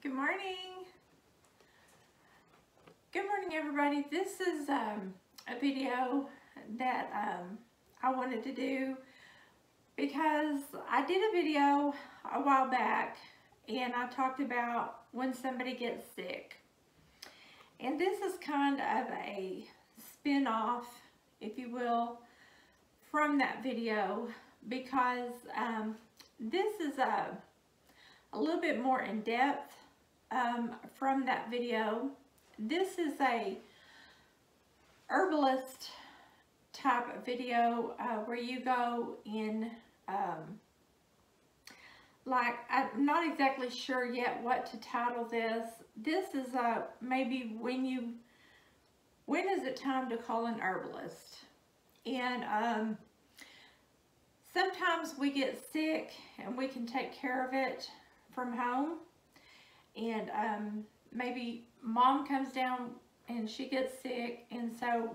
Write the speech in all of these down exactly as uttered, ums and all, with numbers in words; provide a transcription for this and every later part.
Good morning. Good morning, everybody. This is um, a video that um, I wanted to do because I did a video a while back and I talked about when somebody gets sick. And this is kind of a spin-off, if you will, from that video because um, this is a, a little bit more in depth. Um, from that video, this is a herbalist type of video uh, where you go in um, like I'm not exactly sure yet what to title this. This is a maybe when you when is it time to call an herbalist, and um, sometimes we get sick and we can take care of it from home. And um, maybe mom comes down and she gets sick. And so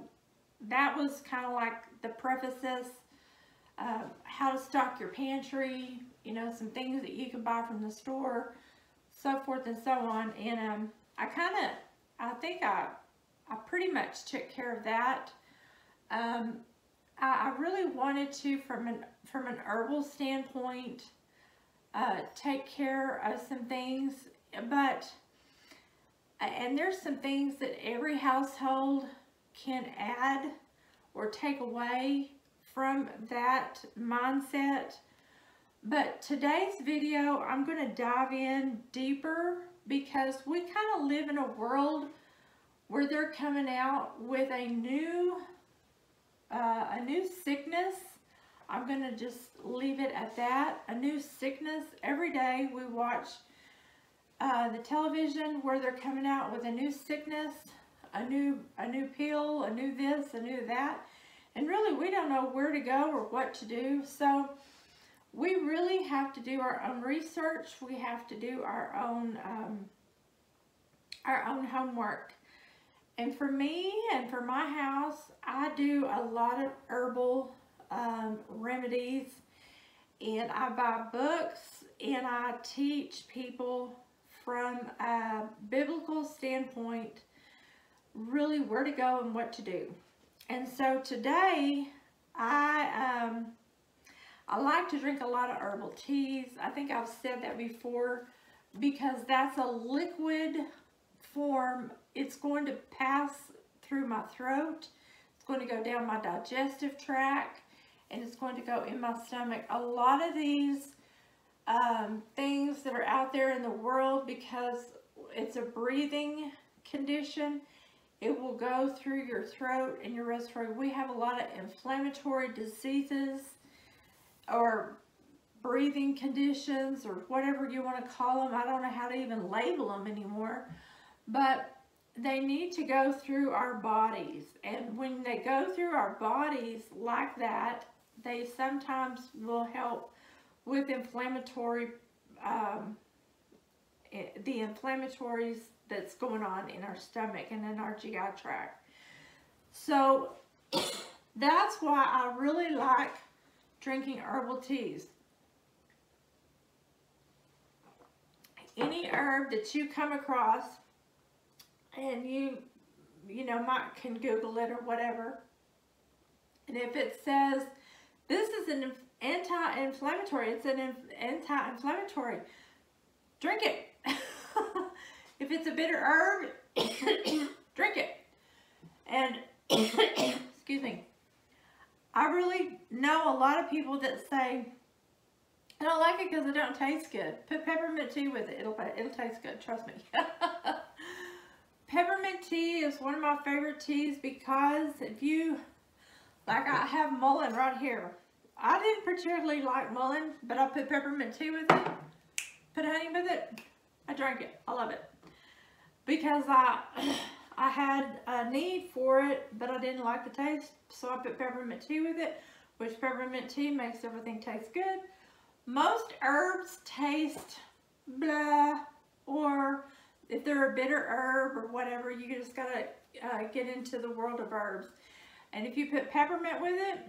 that was kind of like the prefaces, uh, how to stock your pantry, you know, some things that you can buy from the store, so forth and so on. And um, I kind of, I think I, I pretty much took care of that. Um, I, I really wanted to, from an, from an herbal standpoint, uh, take care of some things. But, and there's some things that every household can add or take away from that mindset. But today's video, I'm going to dive in deeper because we kind of live in a world where they're coming out with a new, uh, a new sickness. I'm going to just leave it at that. A new sickness. Every day we watch Uh, the television where they're coming out with a new sickness, a new a new pill, a new this, a new that, and really we don't know where to go or what to do. So we really have to do our own research. We have to do our own um, our own homework. And for me and for my house, I do a lot of herbal um, remedies, and I buy books and I teach people from a biblical standpoint, really where to go and what to do. And so today, I um, I like to drink a lot of herbal teas. I think I've said that before because that's a liquid form. It's going to pass through my throat. It's going to go down my digestive tract, and it's going to go in my stomach. A lot of these Um, things that are out there in the world, because it's a breathing condition, it will go through your throat and your respiratory. We have a lot of inflammatory diseases or breathing conditions or whatever you want to call them. I don't know how to even label them anymore, but they need to go through our bodies. And when they go through our bodies like that, they sometimes will help with inflammatory, um, the inflammatories that's going on in our stomach and in our G I tract. So that's why I really like drinking herbal teas. Any herb that you come across, and you, you know, might can Google it or whatever, and if it says this is an anti-inflammatory, it's an anti-inflammatory, drink it. If it's a bitter herb, drink it. And, excuse me, I really know a lot of people that say, I don't like it because it don't taste good. Put peppermint tea with it, it'll, it'll taste good, trust me. Peppermint tea is one of my favorite teas because if you, like I have mullein right here. I didn't particularly like mullein, but I put peppermint tea with it, put honey with it, I drank it. I love it. Because I I had a need for it, but I didn't like the taste, so I put peppermint tea with it, which peppermint tea makes everything taste good. Most herbs taste blah, or if they're a bitter herb or whatever, you just gotta uh, get into the world of herbs. And if you put peppermint with it,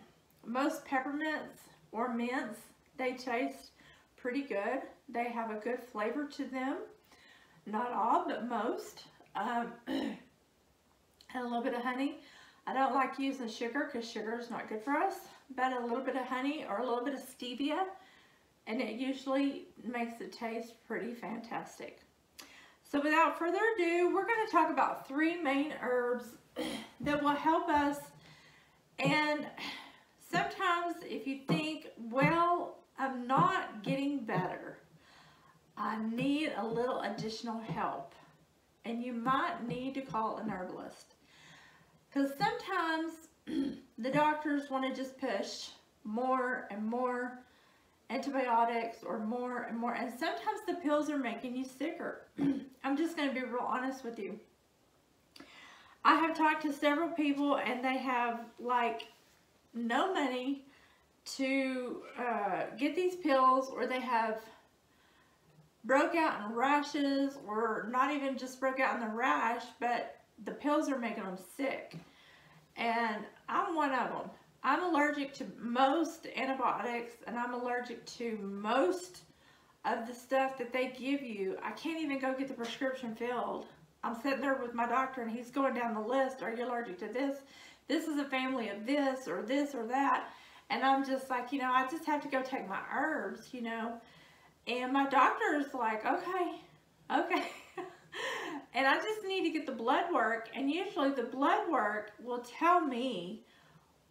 most peppermints or mints, they taste pretty good. They have a good flavor to them. not all, but most. Um, and a little bit of honey. I don't like using sugar because sugar is not good for us, but a little bit of honey or a little bit of stevia, and it usually makes it taste pretty fantastic. So without further ado, we're going to talk about three main herbs that will help us. And sometimes if you think, well, I'm not getting better, I need a little additional help, and you might need to call an herbalist, because sometimes the doctors want to just push more and more antibiotics or more and more, and sometimes the pills are making you sicker. I'm just going to be real honest with you. I have talked to several people and they have like no money to uh, get these pills, or they have broke out in rashes, or not even just broke out in the rash, but the pills are making them sick. And I'm one of them. I'm allergic to most antibiotics, and I'm allergic to most of the stuff that they give you. I can't even go get the prescription filled. I'm sitting there with my doctor and he's going down the list. Are you allergic to this? This is a family of this or this or that. And I'm just like, you know, I just have to go take my herbs, you know. And my doctor's like, okay, okay. And I just need to get the blood work. And usually the blood work will tell me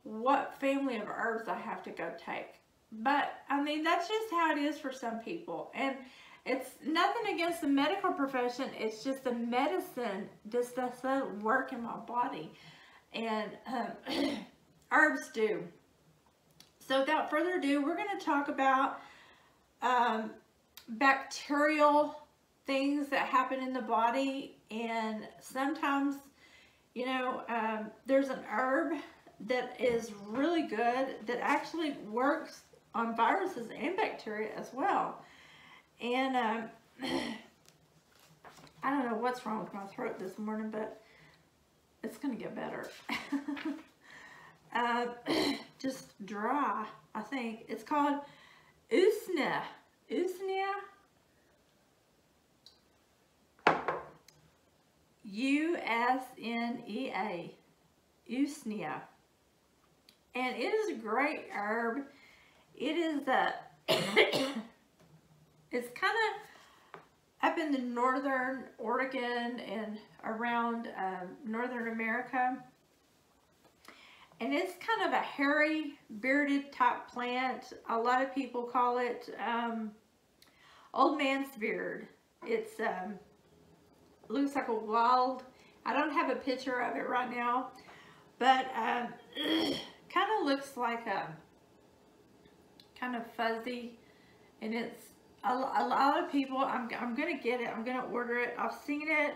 what family of herbs I have to go take. But I mean, that's just how it is for some people. And it's nothing against the medical profession. It's just the medicine just doesn't work in my body. And um, herbs do. So without further ado, we're going to talk about um, bacterial things that happen in the body. And sometimes, you know, um, there's an herb that is really good that actually works on viruses and bacteria as well. And um, I don't know what's wrong with my throat this morning, but it's gonna get better. uh, just dry, I think. It's called Usnea. Usnea. U S N E A. Usnea. And it is a great herb. It is a, it's kind of up in the northern Oregon and around um, northern America. And it's kind of a hairy, bearded type plant. A lot of people call it um, old man's beard. It's um, looks like a wild, I don't have a picture of it right now, but um, kind of looks like a kind of fuzzy, and it's a, a lot of people, I'm, I'm gonna get it, I'm gonna order it. I've seen it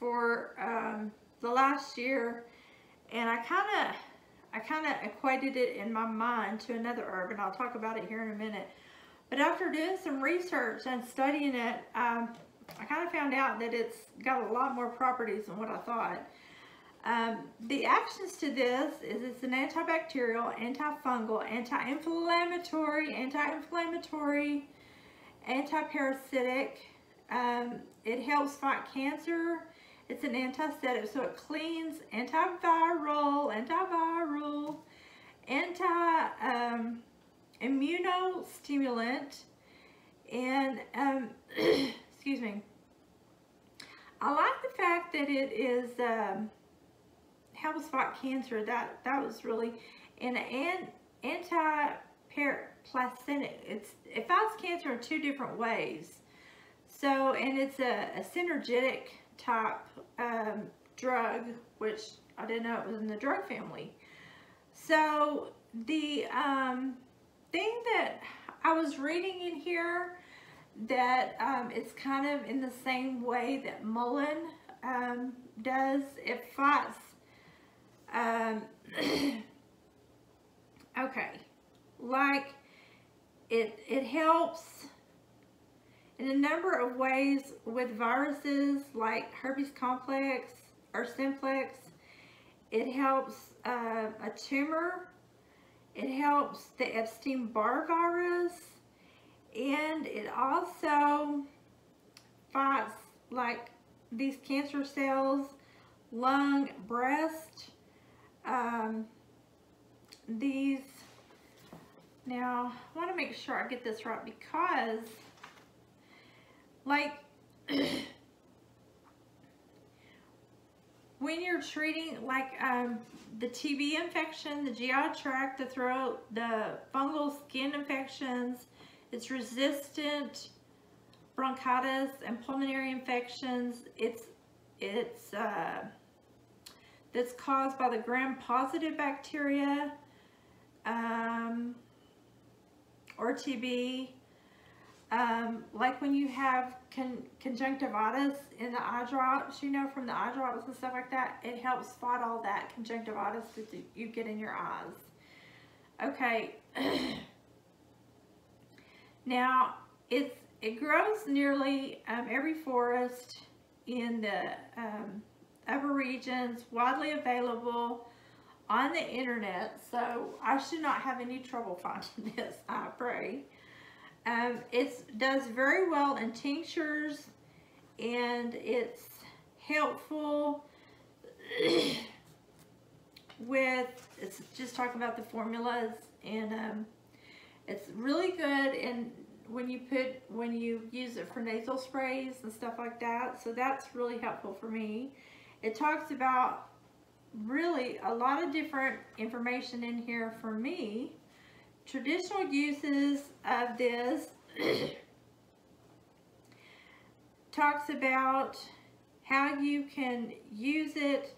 for um, the last year, and I kind of I kind of equated it in my mind to another herb, and I'll talk about it here in a minute. But after doing some research and studying it, um, I kind of found out that it's got a lot more properties than what I thought. Um, the actions to this is it's an antibacterial, antifungal, anti-inflammatory, anti-inflammatory, anti-parasitic. Um, it helps fight cancer. It's an antiseptic, so it cleans, antiviral, antiviral, anti-immunostimulant, um, and um, excuse me. I like the fact that it is. Um, helps fight cancer. That that was really an anti-parasitic. It's it fights cancer in two different ways. So, and it's a, a synergetic type um, drug, which I didn't know it was in the drug family. So the um, thing that I was reading in here that um, it's kind of in the same way that mullein um, does. It fights. Um, okay, like it, it helps in a number of ways with viruses like herpes complex or simplex. It helps uh, a tumor. It helps the Epstein-Barr virus, and it also fights like these cancer cells, lung, breast, um, these. Now, I want to make sure I get this right, because like when you're treating like um, the T B infection, the G I tract, the throat, the fungal skin infections, it's resistant bronchitis and pulmonary infections. It's it's uh, that's caused by the gram-positive bacteria. Um, or T B, um, like when you have con conjunctivitis in the eye drops, you know, from the eye drops and stuff like that, it helps fight all that conjunctivitis that you get in your eyes. Okay. Now, it's, it grows nearly um, every forest in the um, upper regions, widely available on the internet, so I should not have any trouble finding this, I pray. Um, it does very well in tinctures, and it's helpful with, it's just talking about the formulas, and um, it's really good and when you put, when you use it for nasal sprays and stuff like that, so that's really helpful for me. It talks about really a lot of different information in here for me. Traditional uses of this talks about how you can use it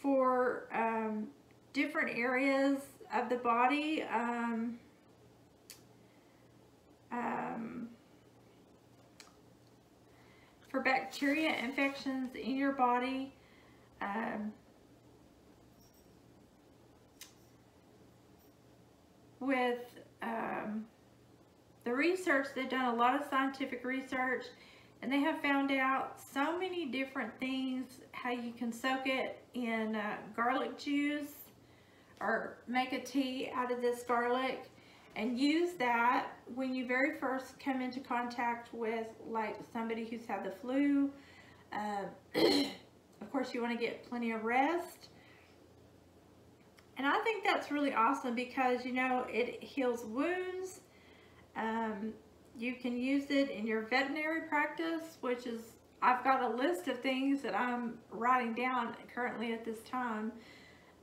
for um, different areas of the body. Um, um, for bacteria infections in your body. Um, with um, the research, they've done a lot of scientific research, and they have found out so many different things, how you can soak it in uh, garlic juice or make a tea out of this garlic and use that when you very first come into contact with like somebody who's had the flu. Uh, of course you want to get plenty of rest. And I think that's really awesome because, you know, it heals wounds. Um, you can use it in your veterinary practice, which is, I've got a list of things that I'm writing down currently at this time.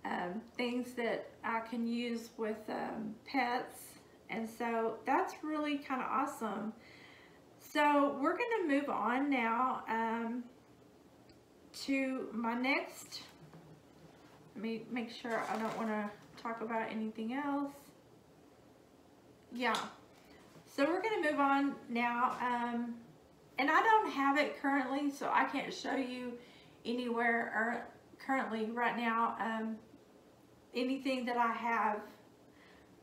Um, things that I can use with um, pets. And so that's really kind of awesome. So we're going to move on now um, to my next. Let me make sure I don't want to talk about anything else. Yeah. So we're going to move on now. Um, and I don't have it currently, so I can't show you anywhere or currently right now um, anything that I have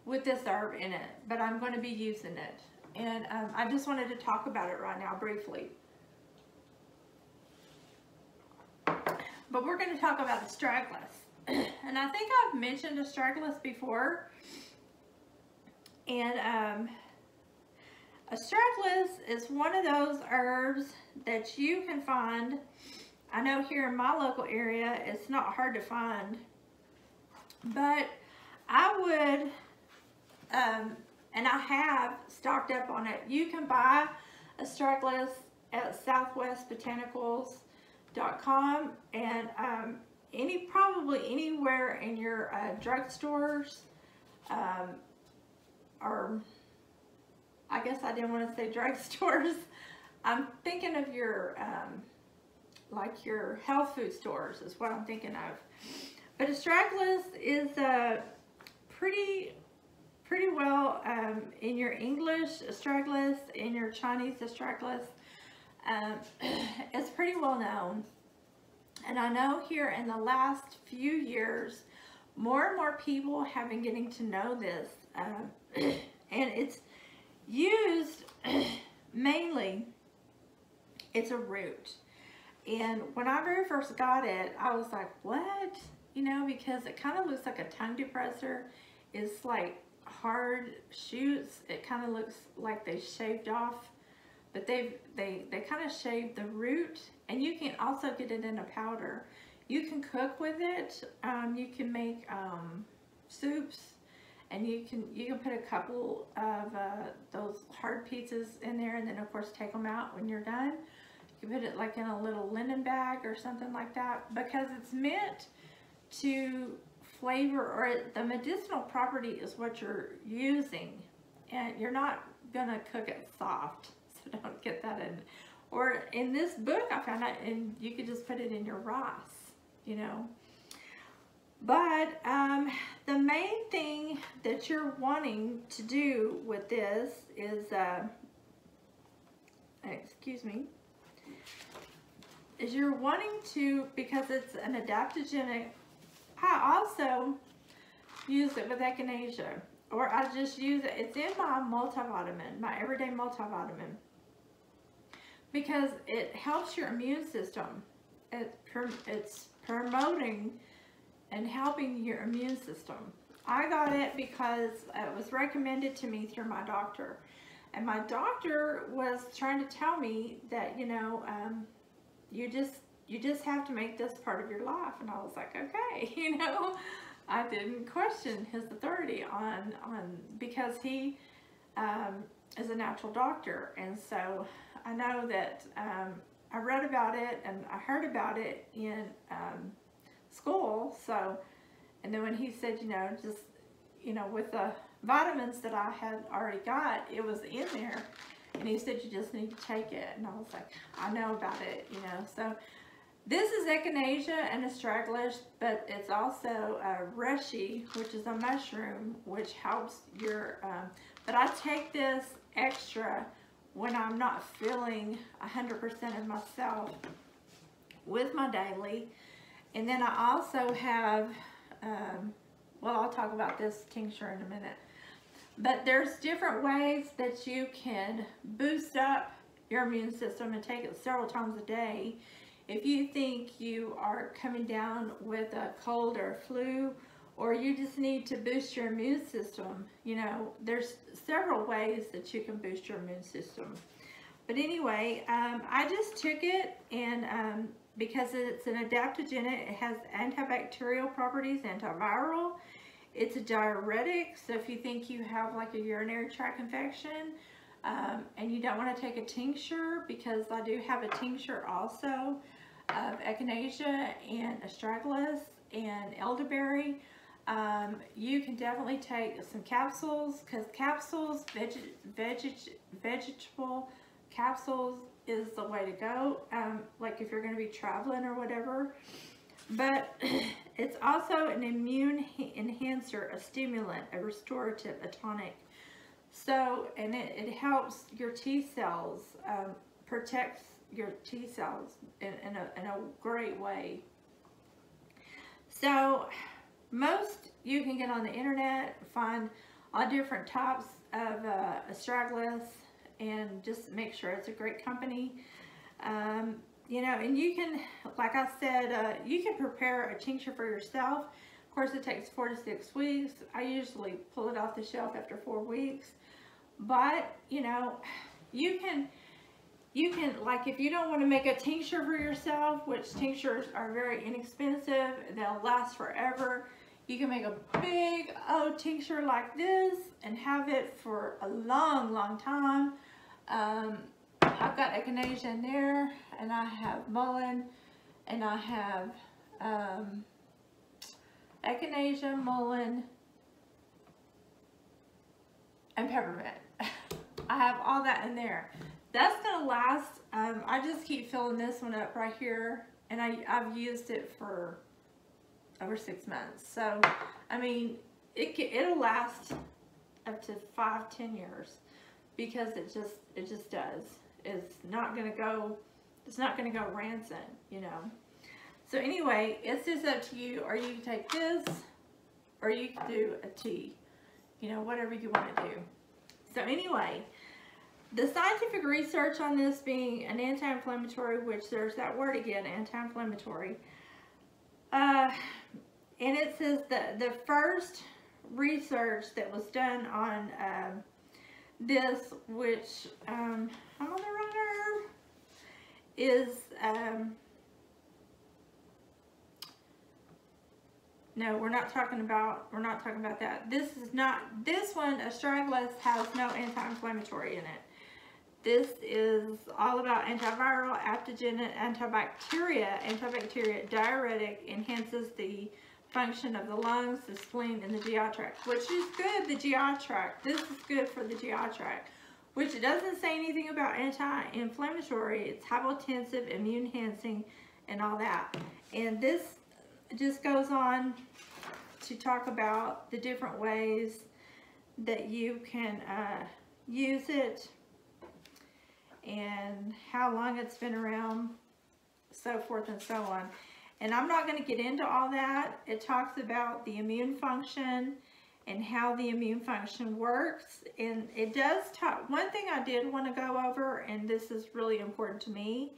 with this herb in it. But I'm going to be using it. And um, I just wanted to talk about it right now briefly. But we're going to talk about Astragalus. And I think I've mentioned Astragalus before, and um, Astragalus is one of those herbs that you can find. I know here in my local area it's not hard to find, but I would, um, and I have stocked up on it. You can buy Astragalus at Southwest Botanicals dot com, and um, Any probably anywhere in your uh, drugstores, um, or I guess I didn't want to say drugstores. I'm thinking of your um, like your health food stores is what I'm thinking of. But Astragalus is uh, pretty pretty well um, in your English Astragalus, in your Chinese Astragalus. Um, it's pretty well known. And I know here in the last few years, more and more people have been getting to know this. Um, and it's used mainly, it's a root. And when I very first got it, I was like, what? You know, because it kind of looks like a tongue depressor. It's like hard shoots. It kind of looks like they shaved off but they've, they, they kind of shave the root, and you can also get it in a powder. You can cook with it, um, you can make um, soups, and you can, you can put a couple of uh, those hard pieces in there, and then of course take them out when you're done. You can put it like in a little linen bag or something like that, because it's meant to flavor, or it, the medicinal property is what you're using, and you're not gonna cook it soft, so don't get that in. Or in this book I found out, and you could just put it in your rice, you know. But um, the main thing that you're wanting to do with this is, uh, excuse me, is you're wanting to, because it's an adaptogenic, I also use it with Echinacea, or I just use it, it's in my multivitamin, my everyday multivitamin, because it helps your immune system. It, it's promoting and helping your immune system. I got it because it was recommended to me through my doctor, and my doctor was trying to tell me that, you know, um, you just you just have to make this part of your life, and I was like, okay, you know, I didn't question his authority on on because he um, is a natural doctor, and so. I know that um, I read about it and I heard about it in um, school. So, and then when he said, you know, just, you know, with the vitamins that I had already got, it was in there, and he said, you just need to take it. And I was like, I know about it, you know. So this is Echinacea and Astragalus, but it's also uh, reishi, which is a mushroom, which helps your, um, but I take this extra when I'm not feeling one hundred percent of myself with my daily. And then I also have, um, well, I'll talk about this tincture in a minute. But there's different ways that you can boost up your immune system and take it several times a day. If you think you are coming down with a cold or a flu, or you just need to boost your immune system, you know, there's several ways that you can boost your immune system. But anyway, um, I just took it, and um, because it's an adaptogenic, it has antibacterial properties, antiviral, it's a diuretic, so if you think you have like a urinary tract infection, um, and you don't want to take a tincture, because I do have a tincture also of Echinacea and Astragalus and elderberry. Um, you can definitely take some capsules, because capsules, veg, veg, vegetable capsules is the way to go, um, like if you're going to be traveling or whatever. But it's also an immune enhancer, a stimulant, a restorative, a tonic. So, and it, it helps your T cells, um, protects your T cells in, in, a, in a great way. So, most you can get on the internet, find all different types of uh, astragalus, and just make sure it's a great company. Um, you know, and you can, like I said, uh, you can prepare a tincture for yourself. Of course, it takes four to six weeks. I usually pull it off the shelf after four weeks. But, you know, you can, you can, like, if you don't want to make a tincture for yourself, which tinctures are very inexpensive, they'll last forever. You can make a big old tincture like this and have it for a long, long time. Um, I've got Echinacea in there, and I have mullein, and I have um, Echinacea, mullein, and peppermint. I have all that in there. That's going to last. Um, I just keep filling this one up right here, and I, I've used it for over six months. So, I mean, it can, it'll last up to five, ten years, because it just it just does. It's not gonna go. It's not gonna go rancid, you know. So anyway, it's just up to you. Or you can take this, or you can do a tea. You know, whatever you want to do. So anyway, the scientific research on this being an anti-inflammatory, which there's that word again, anti-inflammatory. Uh, and it says that the first research that was done on um, this, which, um, am I on the right is um, no, we're not talking about we're not talking about that. This is not this one. Astragalus has no anti-inflammatory in it. This is all about antiviral, adaptogenic, antibacteria, antibacteria, diuretic, enhances the function of the lungs, the spleen, and the G I tract, which is good, the G I tract. This is good for the G I tract, which it doesn't say anything about anti-inflammatory. It's hypotensive, immune-enhancing, and all that. And this just goes on to talk about the different ways that you can uh, use it, and how long it's been around, so forth and so on. And I'm not going to get into all that. It talks about the immune function and how the immune function works. And it does talk, one thing I did want to go over, and this is really important to me,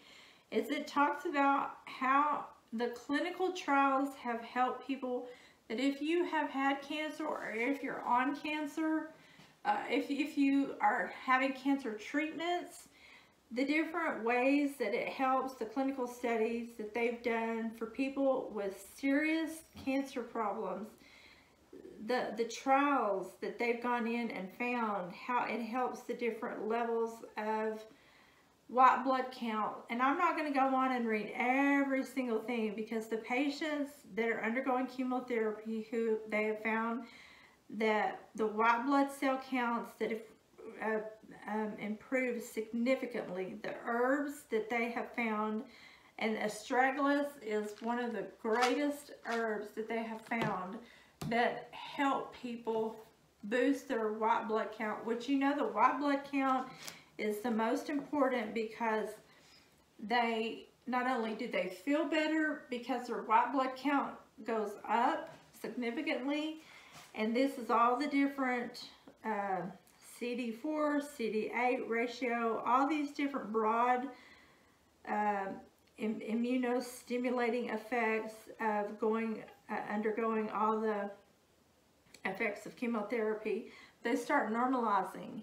is it talks about how the clinical trials have helped people, that if you have had cancer or if you're on cancer, uh, if, if you are having cancer treatments, the different ways that it helps, the clinical studies that they've done for people with serious cancer problems, the, the trials that they've gone in and found, how it helps the different levels of white blood count. And I'm not going to go on and read every single thing, because the patients that are undergoing chemotherapy, who they have found that the white blood cell counts that if Uh, um, improved significantly. The herbs that they have found, and astragalus is one of the greatest herbs that they have found that help people boost their white blood count, which, you know, the white blood count is the most important, because they not only do they feel better because their white blood count goes up significantly, and this is all the different uh, C D four, C D eight ratio, all these different broad uh, im immunostimulating effects of going, uh, undergoing all the effects of chemotherapy, they start normalizing.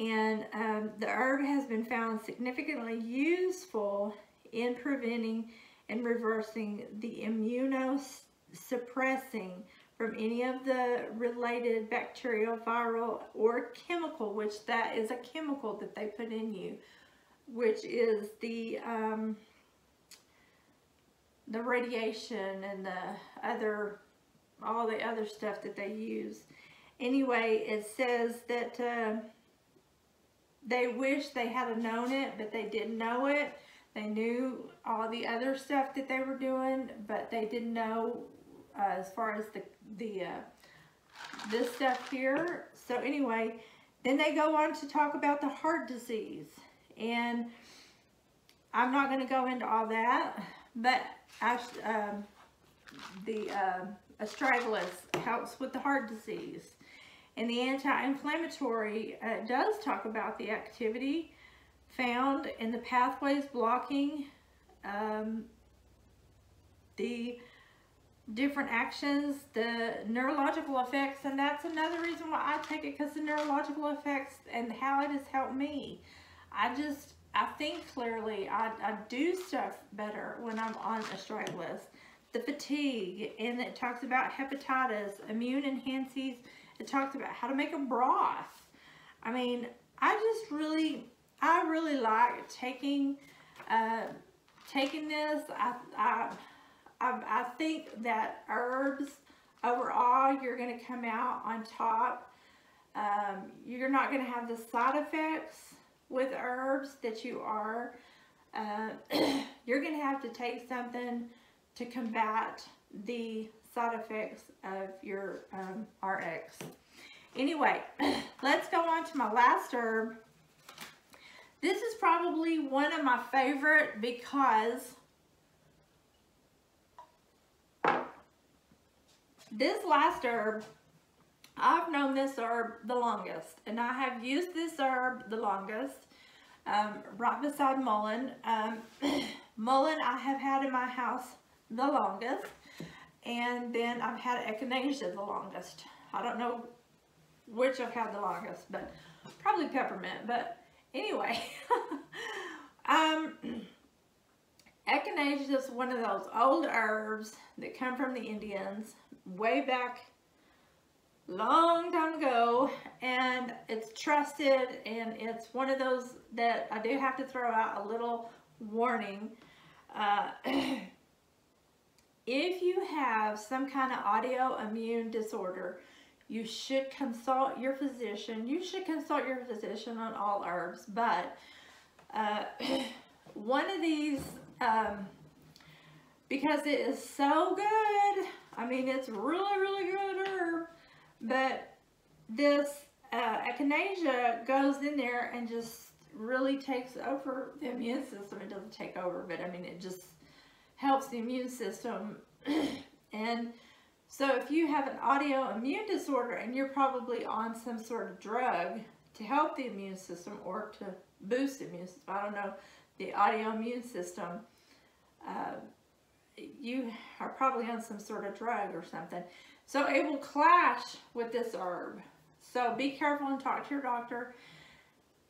And um, the herb has been found significantly useful in preventing and reversing the immunosuppressing from any of the related bacterial, viral, or chemical, which that is a chemical that they put in you, which is the um, the radiation and the other, all the other stuff that they use. Anyway, it says that uh, they wish they had known it, but they didn't know it. They knew all the other stuff that they were doing, but they didn't know Uh, as far as the, the uh, this stuff here. So anyway, then they go on to talk about the heart disease, and I'm not going to go into all that, but I, um, the uh, astragalus helps with the heart disease, and the anti-inflammatory uh, does talk about the activity found in the pathways blocking um, the different actions, the neurological effects. And that's another reason why I take it, because the neurological effects and how it has helped me. I just, I think clearly, I, I do stuff better when I'm on astragalus. The fatigue, and it talks about hepatitis, immune enhances, it talks about how to make a broth. I mean, I just really, I really like taking, uh, taking this. I, I, I think that herbs, overall, you're going to come out on top. Um, you're not going to have the side effects with herbs that you are. Uh, you're going to have to take something to combat the side effects of your um, R X. Anyway, let's go on to my last herb. This is probably one of my favorite, because this last herb, I've known this herb the longest, and I have used this herb the longest, um, right beside mullein. Um, mullein I have had in my house the longest, and then I've had echinacea the longest. I don't know which I've had the longest, but probably peppermint. But anyway, um, Echinacea is one of those old herbs that come from the Indians way back long time ago, and it's trusted, and it's one of those that I do have to throw out a little warning. Uh, if you have some kind of autoimmune disorder, you should consult your physician. You should consult your physician on all herbs, but uh, one of these, um, because it is so good, I mean, it's really, really good herb, but this uh, Echinacea goes in there and just really takes over the immune system. It doesn't take over, but I mean, it just helps the immune system. And so if you have an autoimmune disorder and you're probably on some sort of drug to help the immune system or to boost the immune system, I don't know, the autoimmune system, uh, you are probably on some sort of drug or something. So it will clash with this herb. So be careful and talk to your doctor,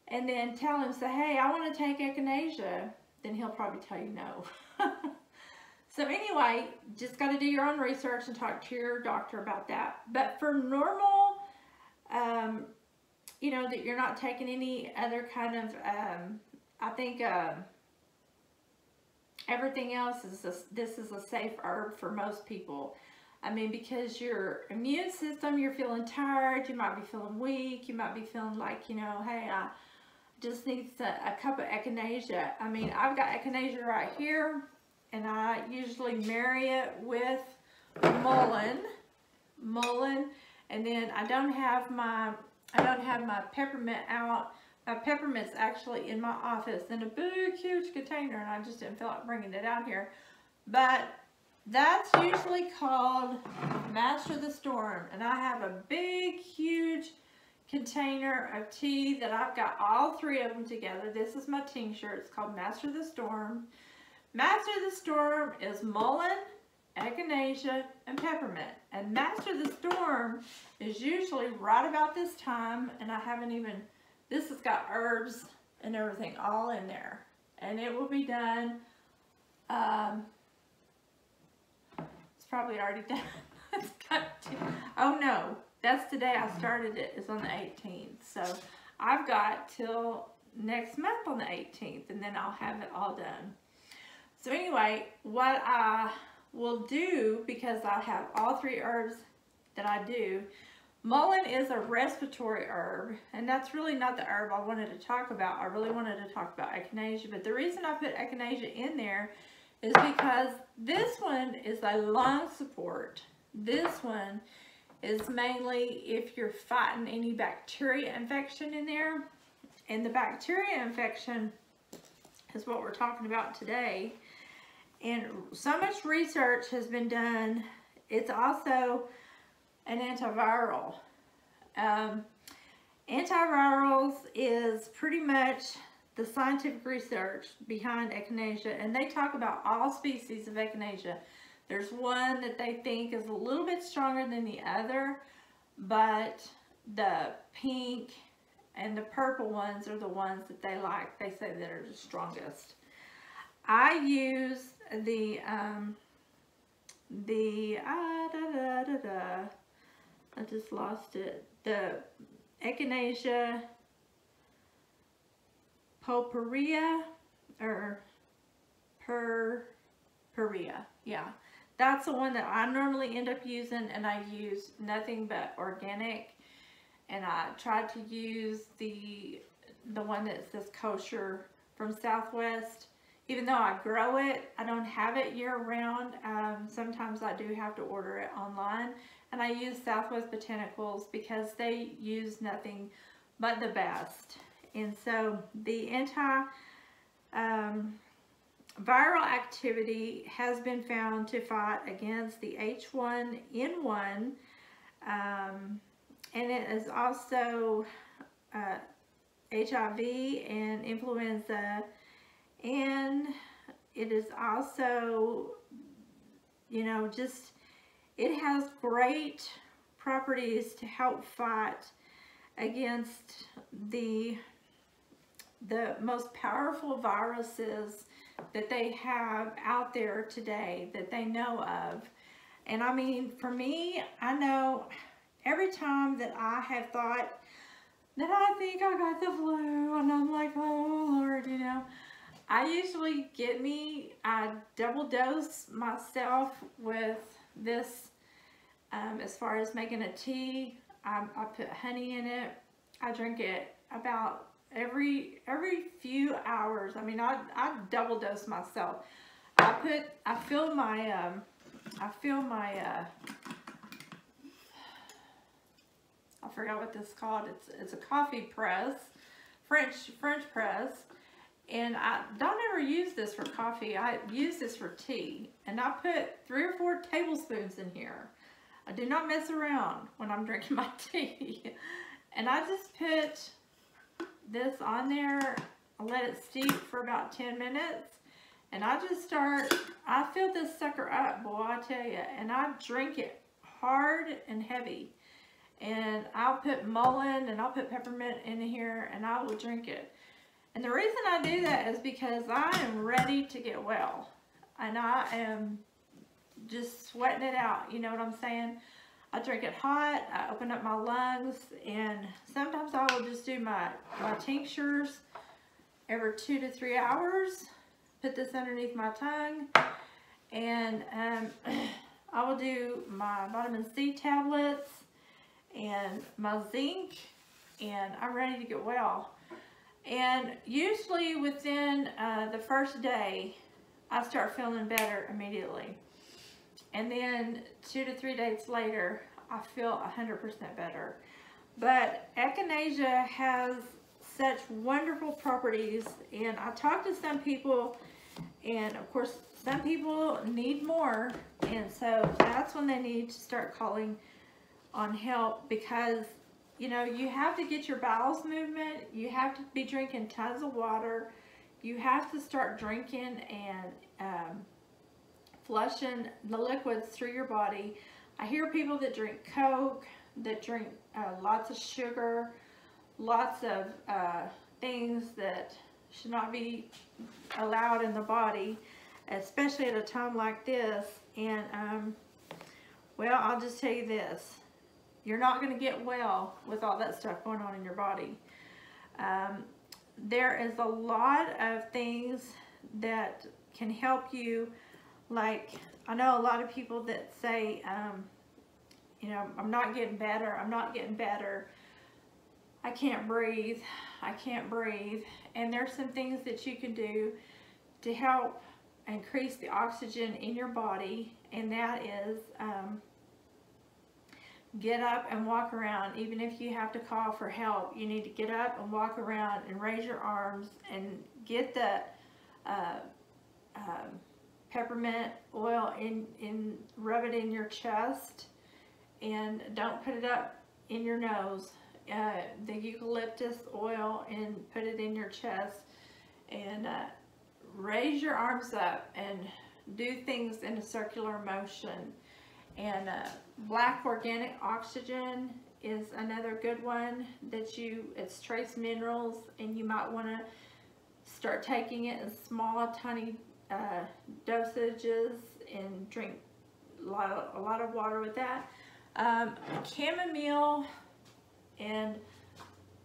and then tell him, say, hey, I want to take Echinacea. Then he'll probably tell you no. So anyway, just got to do your own research and talk to your doctor about that. But for normal, um, you know, that you're not taking any other kind of, um, I think uh, everything else is, a, this is a safe herb for most people. I mean, because your immune system, you're feeling tired, you might be feeling weak, you might be feeling like, you know, hey, I just need a, a cup of Echinacea. I mean, I've got Echinacea right here, and I usually marry it with mullein, mullein, and then I don't have my, I don't have my peppermint out. My peppermint's actually in my office in a big, huge container, and I just didn't feel like bringing it out here, but that's usually called Master the Storm, and I have a big, huge container of tea that I've got all three of them together. This is my tincture. It's called Master the Storm. Master the Storm is mullein, Echinacea, and peppermint, and Master the Storm is usually right about this time, and I haven't even, this has got herbs and everything all in there, and it will be done, um, probably already done. It's got to, oh no, that's today I started it. It's on the eighteenth. So I've got till next month on the eighteenth, and then I'll have it all done. So anyway, what I will do, because I have all three herbs that I do, mullein is a respiratory herb, and that's really not the herb I wanted to talk about. I really wanted to talk about Echinacea, but the reason I put Echinacea in there is because this one is a lung support. This one is mainly if you're fighting any bacteria infection in there, and the bacteria infection is what we're talking about today. And so much research has been done. It's also an antiviral. Um, antivirals is pretty much the scientific research behind Echinacea, and they talk about all species of Echinacea. There's one that they think is a little bit stronger than the other, but the pink and the purple ones are the ones that they like. They say that are the strongest. I use the um, the ah, da, da, da, da. I just lost it. The Echinacea purpurea or purpurea, yeah, that's the one that I normally end up using, and I use nothing but organic, and I try to use the the one that says kosher from Southwest. Even though I grow it, I don't have it year-round. Um, sometimes I do have to order it online, and I use Southwest Botanicals because they use nothing but the best. And so the anti um, viral activity has been found to fight against the H one N one, um, and it is also uh, H I V and influenza, and it is also, you know, just, it has great properties to help fight against the the most powerful viruses that they have out there today that they know of. And I mean, for me, I know every time that I have thought that I think I got the flu and I'm like, oh Lord, you know, I usually get me, I double dose myself with this, um, as far as making a tea. I, I put honey in it. I drink it about every every few hours. I mean, I, I double dose myself. I put I fill my um I fill my uh I forgot what this is called. It's it's a coffee press, French French press, and I don't ever use this for coffee. I use this for tea, and I put three or four tablespoons in here. I do not mess around when I'm drinking my tea. And I just put this on there, I let it steep for about ten minutes, and I just start, I fill this sucker up, boy, I tell you, and I drink it hard and heavy. And I'll put mullein and I'll put peppermint in here, and I will drink it. And the reason I do that is because I am ready to get well, and I am just sweating it out, you know what I'm saying? I drink it hot, I open up my lungs, and sometimes I will just do my, my tinctures every two to three hours, put this underneath my tongue, and um, I will do my vitamin C tablets and my zinc, and I'm ready to get well. And usually within uh, the first day, I start feeling better immediately. And then two to three days later, I feel one hundred percent better. But Echinacea has such wonderful properties, and I talked to some people, and of course, some people need more, and so that's when they need to start calling on help, because, you know, you have to get your bowels movement, you have to be drinking tons of water, you have to start drinking and, um, flushing the liquids through your body. I hear people that drink Coke, that drink uh, lots of sugar, lots of uh, things that should not be allowed in the body, especially at a time like this. And, um, well, I'll just tell you this. You're not going to get well with all that stuff going on in your body. Um, there is a lot of things that can help you. Like, I know a lot of people that say, um, you know, I'm not getting better, I'm not getting better, I can't breathe, I can't breathe. And there's some things that you can do to help increase the oxygen in your body, and that is um, get up and walk around. Even if you have to call for help, you need to get up and walk around and raise your arms and get the uh, uh, peppermint oil in, in, rub it in your chest, and don't put it up in your nose. Uh, the eucalyptus oil, and put it in your chest, and uh, raise your arms up and do things in a circular motion. And uh, black organic oxygen is another good one that you, it's trace minerals, and you might want to start taking it in small, tiny Uh, dosages, and drink a lot of, a lot of water with that. Um, chamomile and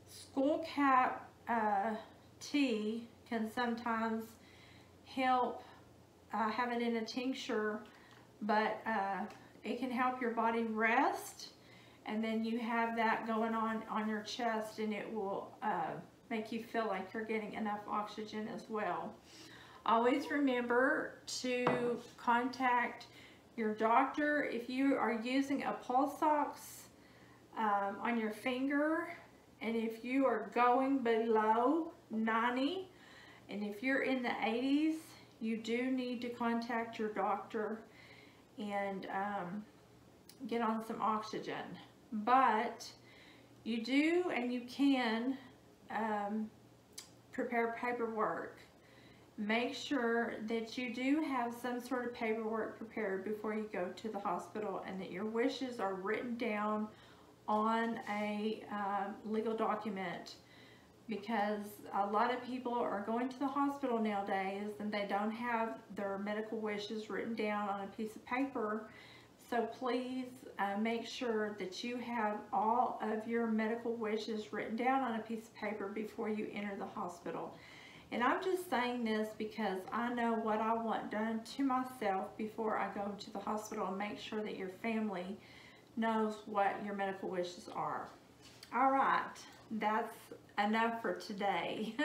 skullcap uh, tea can sometimes help. Uh, have it in a tincture, but uh, it can help your body rest, and then you have that going on on your chest, and it will uh, make you feel like you're getting enough oxygen as well. Always remember to contact your doctor. If you are using a pulse ox um, on your finger, and if you are going below ninety, and if you're in the eighties, you do need to contact your doctor and um, get on some oxygen. But you do, and you can um, prepare paperwork. Make sure that you do have some sort of paperwork prepared before you go to the hospital, and that your wishes are written down on a uh, legal document. because a lot of people are going to the hospital nowadays and they don't have their medical wishes written down on a piece of paper. So please uh, make sure that you have all of your medical wishes written down on a piece of paper before you enter the hospital. And I'm just saying this because I know what I want done to myself before I go to the hospital, and make sure that your family knows what your medical wishes are. All right, that's enough for today.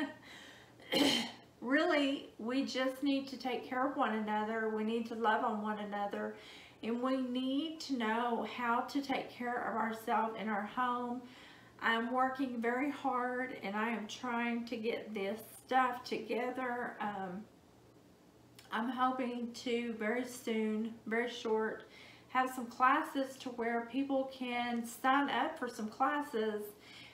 Really, we just need to take care of one another. We need to love on one another, and we need to know how to take care of ourselves in our home. I'm working very hard, and I am trying to get this stuff together. Um, I'm hoping to very soon, very short, have some classes to where people can sign up for some classes,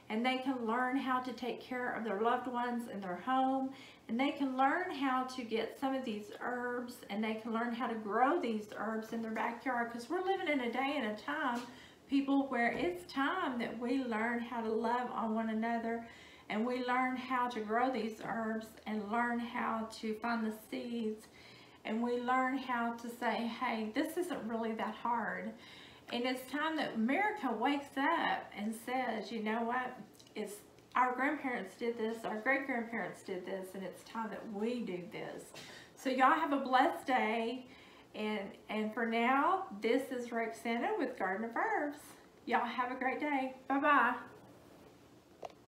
and they can learn how to take care of their loved ones in their home, and they can learn how to get some of these herbs, and they can learn how to grow these herbs in their backyard, because we're living in a day and a time, people, where it's time that we learn how to love on one another, and we learn how to grow these herbs, and learn how to find the seeds, and we learn how to say, hey, this isn't really that hard. And it's time that America wakes up and says, you know what, it's our grandparents did this, our great-grandparents did this, and it's time that we do this. So y'all have a blessed day. And, and for now, this is Rexanna with Garden of Herbs. Y'all have a great day. Bye-bye.